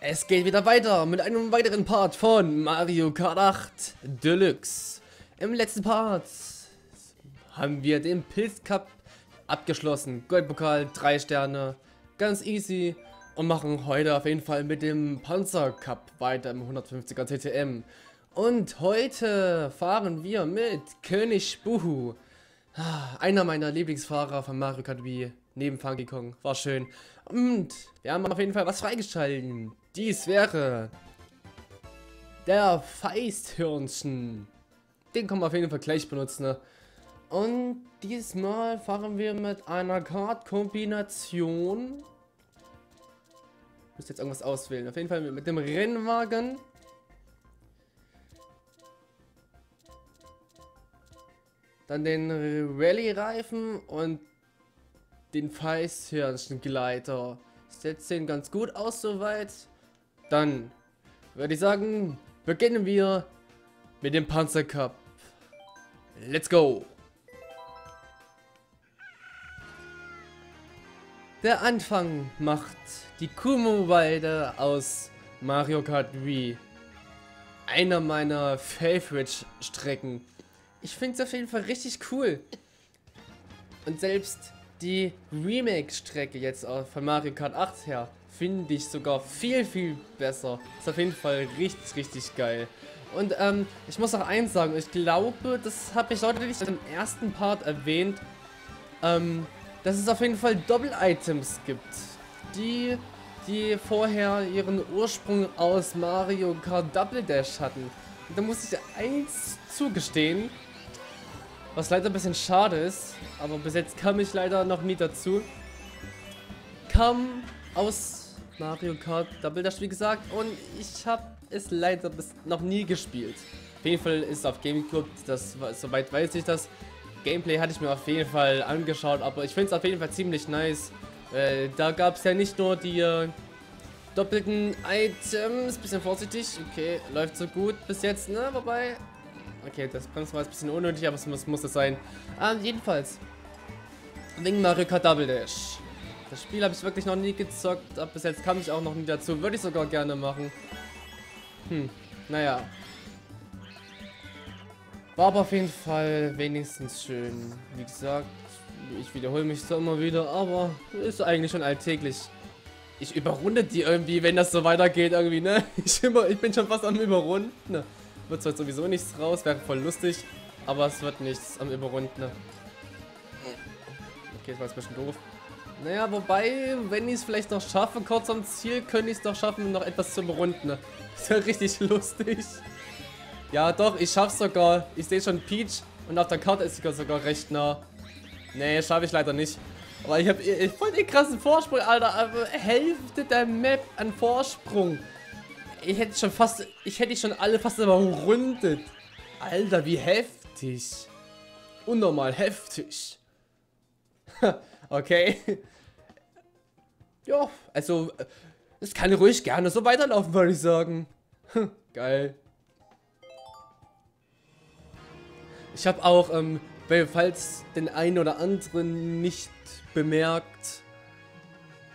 Es geht wieder weiter mit einem weiteren Part von Mario Kart 8 Deluxe. Im letzten Part haben wir den Pilz Cup abgeschlossen. Goldpokal, 3 Sterne, ganz easy. Und machen heute auf jeden Fall mit dem Panzer Cup weiter im 150er TTM. Und heute fahren wir mit König Buu Huu. Einer meiner Lieblingsfahrer von Mario Kart Wii, neben Funky Kong, war schön. Und wir haben auf jeden Fall was freigeschalten. Dies wäre der Feisthirnchen. Den können wir auf jeden Fall gleich benutzen. Ne? Und diesmal fahren wir mit einer Kartkombination. Ich muss jetzt irgendwas auswählen. Auf jeden Fall mit dem Rennwagen. Dann den Rally Reifen und den Feisthirnchen-Gleiter. Setzt den ganz gut aus soweit. Dann würde ich sagen, beginnen wir mit dem Panzer Cup. Let's go! Der Anfang macht die Kuhmuh-Weide aus Mario Kart Wii. Einer meiner Favorite-Strecken. Ich finde es auf jeden Fall richtig cool. Und selbst die Remake-Strecke jetzt von Mario Kart 8 her finde ich sogar viel, viel besser. Ist auf jeden Fall richtig, richtig geil. Und ich muss noch eins sagen. Ich glaube, das habe ich deutlich im ersten Part erwähnt, dass es auf jeden Fall Double-Items gibt. Die vorher ihren Ursprung aus Mario Kart Double Dash hatten. Und da muss ich eins zugestehen. Was leider ein bisschen schade ist, aber bis jetzt kam ich leider noch nie dazu. Kam aus Mario Kart Double Dash, wie gesagt, und ich habe es leider bis noch nie gespielt. Auf jeden Fall ist auf GameCube, soweit weiß ich das. Gameplay hatte ich mir auf jeden Fall angeschaut, aber ich finde es auf jeden Fall ziemlich nice. Da gab es ja nicht nur die doppelten Items. Bisschen vorsichtig, okay, läuft so gut bis jetzt, ne, wobei... Okay, das Bremsen war jetzt ein bisschen unnötig, aber es muss es sein. Jedenfalls. Wegen Mario Kart Double Dash. Das Spiel habe ich wirklich noch nie gezockt. Bis jetzt kam ich auch noch nie dazu. Würde ich sogar gerne machen. Naja. War aber auf jeden Fall wenigstens schön. Wie gesagt, ich wiederhole mich zwar immer wieder, aber ist eigentlich schon alltäglich. Ich überrunde die irgendwie, wenn das so weitergeht irgendwie, ne? Ich bin schon fast am Überrunden, ne? Wird zwar sowieso nichts raus, wäre voll lustig, aber es wird nichts am Überrunden. Ne? Okay, das war jetzt ein bisschen doof. Naja, wobei, wenn ich es vielleicht noch schaffe, kurz am Ziel, könnte ich es doch schaffen, noch etwas zu überrunden. Ne? Ist ja richtig lustig. Ja doch, ich schaff's sogar. Ich sehe schon Peach und auf der Karte ist sie sogar recht nah. Nee, schaffe ich leider nicht. Aber ich habe voll den krassen Vorsprung, Alter. Aber Hälfte der Map an Vorsprung. Ich hätte schon alle fast überrundet. Alter, wie heftig. Unnormal heftig. Okay. Ja, also, es kann ruhig gerne so weiterlaufen, würde ich sagen. Geil. Ich habe auch, falls den einen oder anderen nicht bemerkt,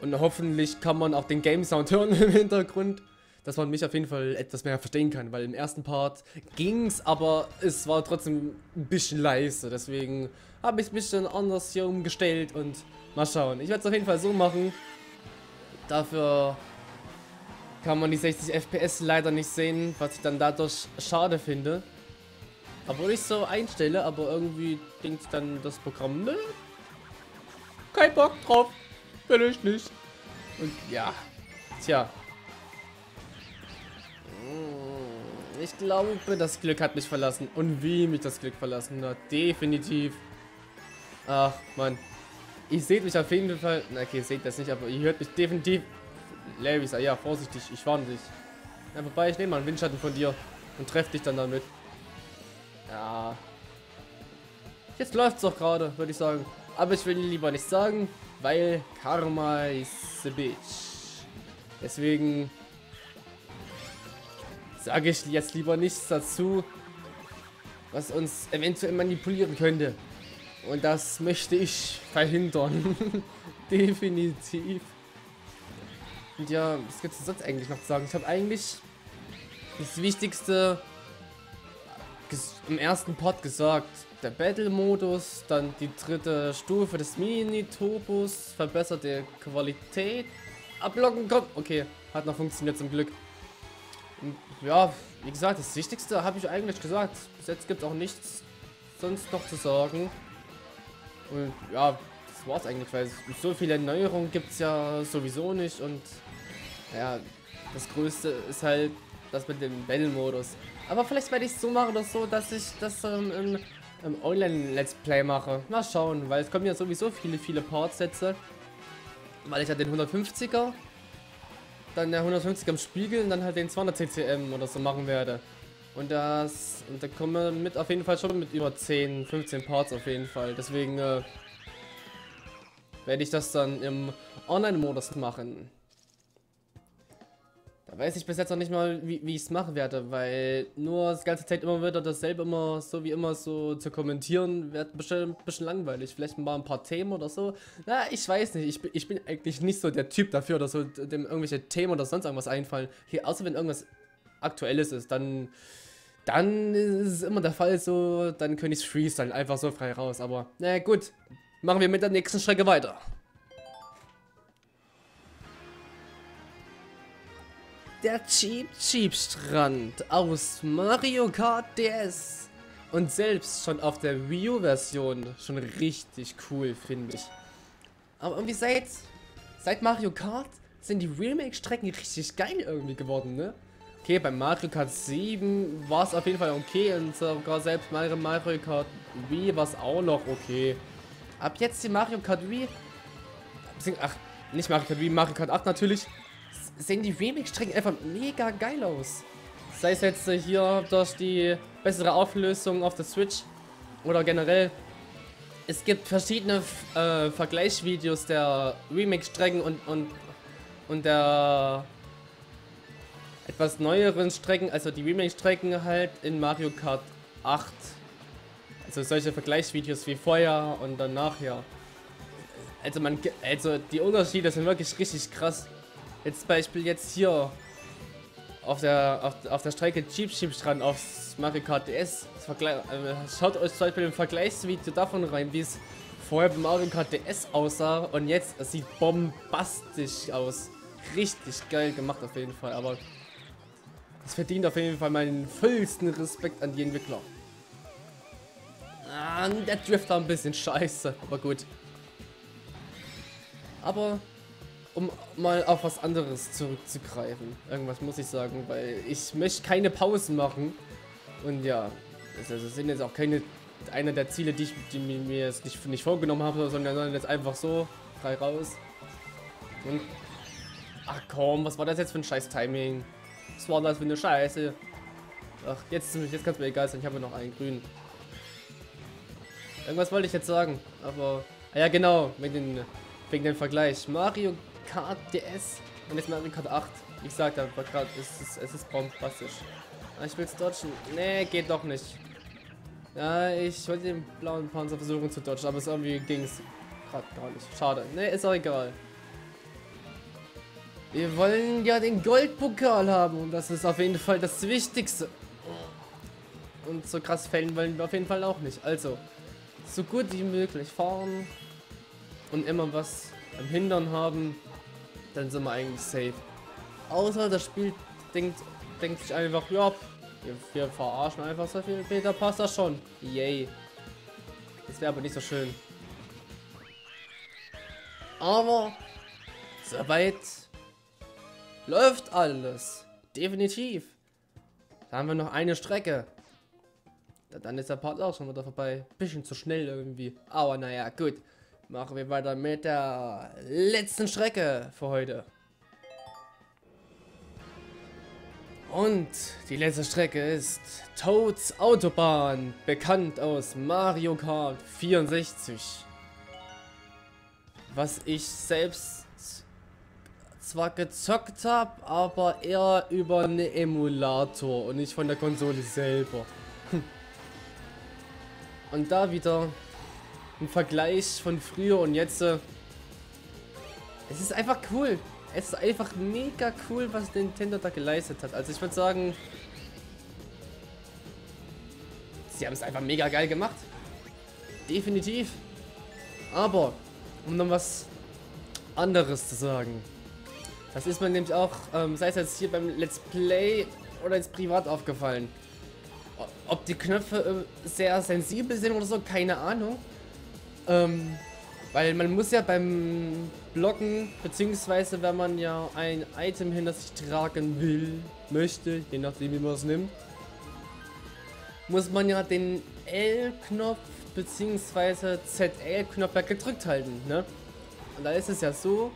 und hoffentlich kann man auch den Game Sound hören im Hintergrund, dass man mich auf jeden Fall etwas mehr verstehen kann, weil im ersten Part ging's, aber es war trotzdem ein bisschen leise, deswegen habe ich mich dann anders hier umgestellt und mal schauen. Ich werde es auf jeden Fall so machen, dafür kann man die 60 FPS leider nicht sehen, was ich dann dadurch schade finde, obwohl ich so einstelle, aber irgendwie denkt dann das Programm, ne? Kein Bock drauf, will ich nicht. Und ja, tja. Ich glaube, das Glück hat mich verlassen. Und wie mich das Glück verlassen hat. Definitiv. Ach, Mann. Ihr seht mich auf jeden Fall... Okay, ihr seht das nicht, aber ihr hört mich definitiv... Levis, ja, vorsichtig. Ich warne dich. Ja, wobei, ich nehme mal einen Windschatten von dir. Und treffe dich dann damit. Ja. Jetzt läuft's doch gerade, würde ich sagen. Aber ich will lieber nicht sagen, weil Karma is a bitch. Deswegen... sage ich jetzt lieber nichts dazu, was uns eventuell manipulieren könnte. Und das möchte ich verhindern. Definitiv. Und ja, was gibt es sonst eigentlich noch zu sagen? Ich habe eigentlich das Wichtigste im ersten Part gesagt. Der Battle-Modus, dann die dritte Stufe des Mini-Turbos, verbesserte Qualität. Ablocken, komm! Okay, hat noch funktioniert zum Glück. Und ja, wie gesagt, das Wichtigste habe ich eigentlich gesagt. Bis jetzt gibt es auch nichts sonst noch zu sagen. Und ja, das war's eigentlich, weil so viele Neuerungen gibt es ja sowieso nicht. Und ja, das Größte ist halt das mit dem Battle-Modus. Aber vielleicht werde ich es so machen oder so, dass ich das im Online-Let's Play mache. Mal schauen, weil es kommen ja sowieso viele Parts-Sätze. Weil ich ja den 150er, dann der 150er im Spiegel und dann halt den 200 CCM oder so machen werde. Und das, und da kommen wir mit auf jeden Fall schon mit über 10, 15 Parts auf jeden Fall. Deswegen werde ich das dann im Online-Modus machen. Da weiß ich bis jetzt noch nicht mal, wie ich es machen werde, weil nur die ganze Zeit immer wieder dasselbe immer so wie immer so zu kommentieren, wird bestimmt ein bisschen langweilig. Vielleicht mal ein paar Themen oder so. Na, ich weiß nicht. Ich bin eigentlich nicht so der Typ dafür, dass so dem irgendwelche Themen oder sonst irgendwas einfallen. Hier, außer wenn irgendwas Aktuelles ist, dann ist es immer der Fall so, dann könnte ich es freestylen, einfach so frei raus. Aber na gut, machen wir mit der nächsten Strecke weiter. Der Cheap-Cheep-Strand aus Mario Kart DS. Und selbst schon auf der Wii U-Version schon richtig cool, finde ich. Aber irgendwie seit Mario Kart sind die Remake-Strecken richtig geil irgendwie geworden, ne? Okay, bei Mario Kart 7 war es auf jeden Fall okay. Und sogar selbst Mario Kart Wii war es auch noch okay. Ab jetzt die Mario Kart Wii... Ach, nicht Mario Kart Wii, Mario Kart 8 natürlich. Sehen die Remix-Strecken einfach mega geil aus. Sei es jetzt hier durch die bessere Auflösung auf der Switch oder generell. Es gibt verschiedene Vergleichsvideos der Remix-Strecken und der etwas neueren Strecken, also die Remix-Strecken halt in Mario Kart 8. Also solche Vergleichsvideos wie vorher und dann nachher. Also die Unterschiede sind wirklich richtig krass. Jetzt Beispiel jetzt hier auf der Strecke Cheap-Cheep-Strand aufs Mario Kart DS. Schaut euch zum Beispiel im Vergleichsvideo davon rein, wie es vorher beim Mario Kart DS aussah und jetzt es sieht bombastisch aus. Richtig geil gemacht auf jeden Fall, aber es verdient auf jeden Fall meinen vollsten Respekt an die Entwickler. Ah, der Drift war ein bisschen scheiße, aber gut. Aber um mal auf was anderes zurückzugreifen. Irgendwas muss ich sagen, weil ich möchte keine Pausen machen. Und ja, das sind jetzt auch keine einer der Ziele, die mir jetzt nicht vorgenommen habe, sondern jetzt einfach so frei raus. Und ach komm, was war das jetzt für ein scheiß Timing? Was war das für eine Scheiße? Ach, jetzt kann es mir egal sein, ich habe noch einen grünen. Irgendwas wollte ich jetzt sagen, aber... Ah ja genau, wegen dem Vergleich. Mario Kart DS und jetzt Mario Kart 8. Ich sagte einfach gerade, es ist bombastisch. Ich will es dodgen. Nee, geht doch nicht. Ja, ich wollte den blauen Panzer versuchen zu dodgen, aber es irgendwie ging es gerade gar nicht. Schade. Nee, ist auch egal. Wir wollen ja den Goldpokal haben und das ist auf jeden Fall das Wichtigste. Und so krass fällen wollen wir auf jeden Fall auch nicht. Also, so gut wie möglich fahren und immer was am Hindern haben, dann sind wir eigentlich safe. Außer das Spiel denkt sich einfach, ja, wir verarschen einfach so viel, Peter, passt das schon. Yay. Das wäre aber nicht so schön. Aber soweit läuft alles. Definitiv. Da haben wir noch eine Strecke. Dann ist der Part auch schon wieder vorbei. Bisschen zu schnell irgendwie. Aber naja, gut. Machen wir weiter mit der letzten Strecke für heute. Und die letzte Strecke ist Toads Autobahn, bekannt aus Mario Kart 64. Was ich selbst zwar gezockt habe, aber eher über einen Emulator und nicht von der Konsole selber. Und da wieder ein Vergleich von früher und jetzt. Es ist einfach cool. Es ist einfach mega cool, was Nintendo da geleistet hat. Also ich würde sagen, sie haben es einfach mega geil gemacht. Definitiv. Aber, um noch was anderes zu sagen. Das ist mir nämlich auch, sei es jetzt hier beim Let's Play oder jetzt privat aufgefallen. Ob die Knöpfe sehr sensibel sind oder so, keine Ahnung. Weil man muss ja beim Blocken, beziehungsweise wenn man ja ein Item hinter sich tragen will, möchte, je nachdem wie man es nimmt, muss man ja den L-Knopf beziehungsweise ZL-Knopf gedrückt halten, ne? Und da ist es ja so,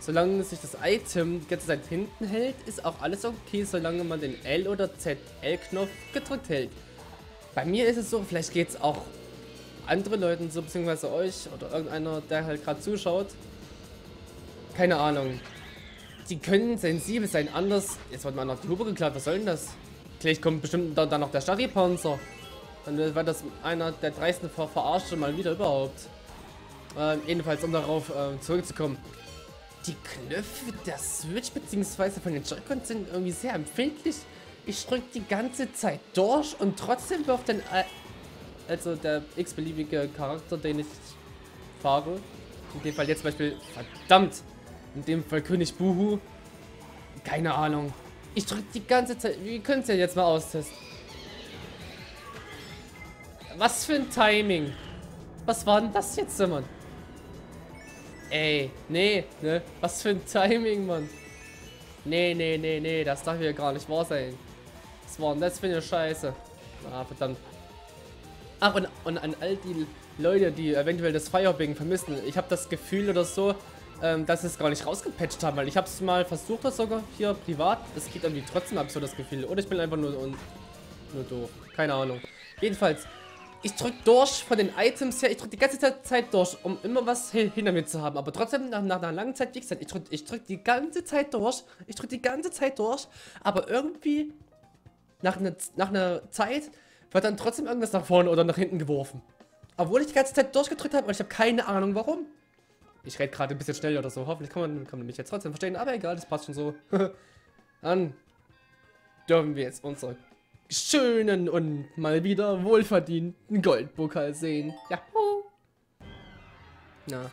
solange sich das Item die ganze Zeit hinten hält, ist auch alles okay, solange man den L- oder ZL-Knopf gedrückt hält. Bei mir ist es so, vielleicht geht es auch andere Leuten so, beziehungsweise euch oder irgendeiner, der halt gerade zuschaut. Keine Ahnung. Die können sensibel sein, anders. Jetzt wird mal nach die Hupe geklappt, was soll denn das? Vielleicht kommt bestimmt dann noch der Stari-Panzer. Dann wird das einer der dreisten Verarschte mal wieder überhaupt. Jedenfalls, um darauf zurückzukommen. Die Knöpfe der Switch bzw. von den Joy-Cons sind irgendwie sehr empfindlich. Ich drücke die ganze Zeit durch und trotzdem wirft den also der x-beliebige Charakter, den ich fahre. In dem Fall jetzt zum Beispiel, verdammt, in dem Fall König Buu Huu. Keine Ahnung. Ich drücke die ganze Zeit. Wir können es ja jetzt mal austesten. Was für ein Timing. Was war denn das jetzt, Mann? Ey, nee, ne? Was für ein Timing, Mann. Nee, das darf ja gar nicht wahr sein. Was war denn das für eine Scheiße? Ah, verdammt. Ach, und an all die Leute, die eventuell das Firebing vermissen. Ich habe das Gefühl oder so, dass sie es gar nicht rausgepatcht haben, weil ich habe es mal versucht, das sogar hier privat. Es geht irgendwie trotzdem ab, so das Gefühl. Oder ich bin einfach nur doof. Keine Ahnung. Jedenfalls, ich drücke durch von den Items her. Ich drücke die ganze Zeit durch, um immer was hinter mir zu haben. Aber trotzdem, nach einer langen Zeit, wie gesagt, ich drück die ganze Zeit durch. Ich drücke die ganze Zeit durch. Aber irgendwie, nach einer Zeit, wird dann trotzdem irgendwas nach vorne oder nach hinten geworfen. Obwohl ich die ganze Zeit durchgedrückt habe und ich habe keine Ahnung warum. Ich rede gerade ein bisschen schnell oder so. Hoffentlich kann man mich jetzt trotzdem verstehen. Aber egal, das passt schon so. Dann dürfen wir jetzt unsere schönen und mal wieder wohlverdienten Goldpokal sehen. Ja. Na.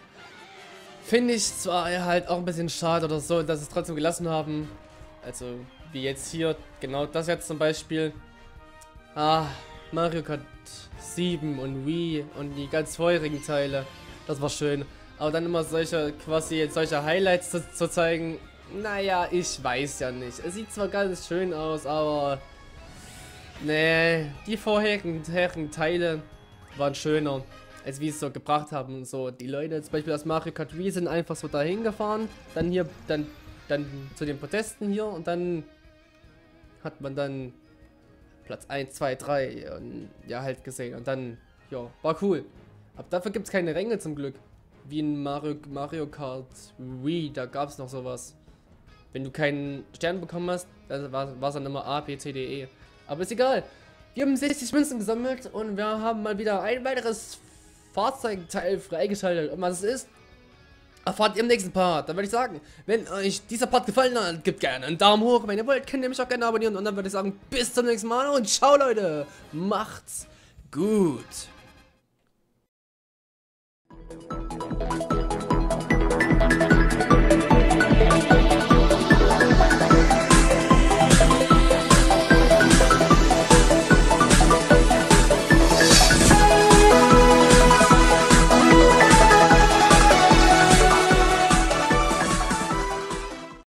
Finde ich zwar halt auch ein bisschen schade oder so, dass sie es trotzdem gelassen haben. Also, wie jetzt hier. Genau das jetzt zum Beispiel. Ah, Mario Kart 7 und Wii und die ganz vorherigen Teile. Das war schön. Aber dann immer solche Highlights zu zeigen, naja, ich weiß ja nicht. Es sieht zwar ganz schön aus, aber nee, die vorherigen Teile waren schöner, als wie es so gebracht haben und so. Die Leute zum Beispiel aus Mario Kart Wii sind einfach so dahin gefahren, dann hier, dann zu den Protesten hier und dann hat man dann Platz 1, 2, 3 und ja halt gesehen und dann, ja, war cool. Aber dafür gibt es keine Ränge zum Glück. Wie in Mario Kart Wii, da gab es noch sowas. Wenn du keinen Stern bekommen hast, dann war es dann immer A, B, C, D, E. Aber ist egal. Wir haben 60 Münzen gesammelt und wir haben mal wieder ein weiteres Fahrzeugteil freigeschaltet. Und was es ist, erfahrt ihr im nächsten Part. Dann würde ich sagen, wenn euch dieser Part gefallen hat, gebt gerne einen Daumen hoch. Wenn ihr wollt, könnt ihr mich auch gerne abonnieren. Und dann würde ich sagen, bis zum nächsten Mal und ciao Leute. Macht's gut. Thank you.